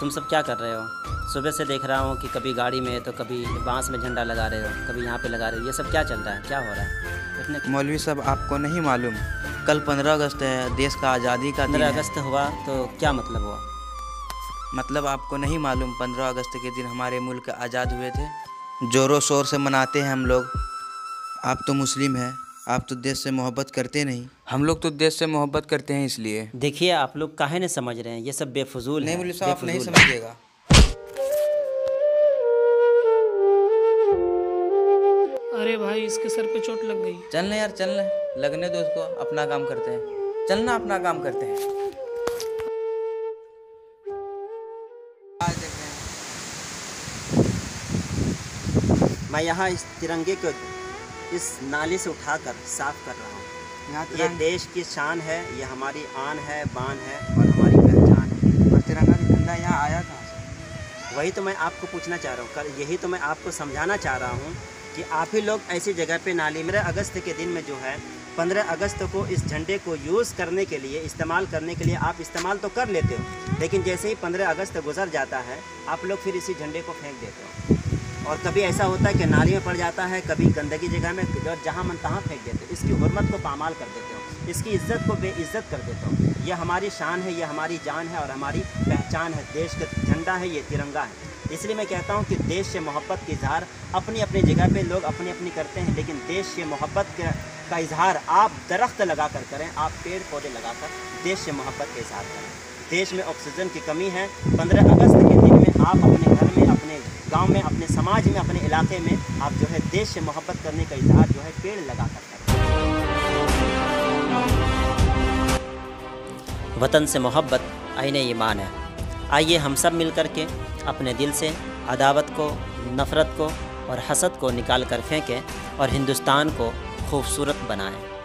तुम सब क्या कर रहे हो? सुबह से देख रहा हूँ कि कभी गाड़ी में तो कभी बांस में झंडा लगा रहे हो, कभी यहाँ पे लगा रहे हो, ये सब क्या चल रहा है, क्या हो रहा है? इतने मौलवी साहब आपको नहीं मालूम, कल 15 अगस्त है, देश का आज़ादी का 15 अगस्त हुआ तो क्या मतलब हुआ? मतलब आपको नहीं मालूम 15 अगस्त के दिन हमारे मुल्क आज़ाद हुए थे, ज़ोरों शोर से मनाते हैं हम लोग। आप तो मुस्लिम हैं, आप तो देश से मोहब्बत करते नहीं। हम लोग तो देश से मोहब्बत करते हैं इसलिए। देखिए आप लोग काहे नहीं समझ रहे हैं, ये सब बेफजूल है। नहीं मुल्ला साहब आप नहीं समझिएगा। अरे भाई इसके सर पे चोट लग गई। चलना यार चलना, लगने दो उसको, अपना काम करते हैं। चलना अपना काम करते हैं। मैं यहाँ इस तिरंगे को इस नाली से उठाकर साफ कर रहा हूँ। ये देश की शान है, ये हमारी आन है, बान है और हमारी पहचान है। और तिरंगा झंडा यहाँ आया था, वही तो मैं आपको पूछना चाह रहा हूँ, कल यही तो मैं आपको समझाना चाह रहा हूँ कि आप ही लोग ऐसी जगह पे नाली 15 अगस्त के दिन में जो है 15 अगस्त को इस झंडे को यूज़ करने के लिए, इस्तेमाल करने के लिए आप इस्तेमाल तो कर लेते हो, लेकिन जैसे ही 15 अगस्त गुजर जाता है आप लोग फिर इसी झंडे को फेंक देते हो। और कभी ऐसा होता है कि नाली में पड़ जाता है, कभी गंदगी जगह में, जहाँ मन तहाँ फेंक देते हो। इसकी हुर्मत को पामाल कर देते हो, इसकी इज्जत को बेइज्जत कर देते हो। ये हमारी शान है, ये हमारी जान है और हमारी पहचान है। देश का झंडा है, ये तिरंगा है। इसलिए मैं कहता हूँ कि देश से मोहब्बत की इजहार अपनी अपनी जगह पे लोग अपनी अपनी करते हैं, लेकिन देश से मोहब्बत का इजहार आप दरख्त लगा कर करें, आप पेड़ पौधे लगा कर देश से मोहब्बत का इजहार करें। देश में ऑक्सीजन की कमी है। 15 अगस्त के दिन में आप अपने घर में, अपने गांव में, अपने समाज में, अपने इलाके में आप जो है देश से मोहब्बत करने का इजहार जो है पेड़ लगा कर करें। वतन से मोहब्बत आईने ईमान है। आइए हम सब मिलकर के अपने दिल से अदावत को, नफ़रत को और हसद को निकाल कर फेंकें और हिंदुस्तान को खूबसूरत बनाएं।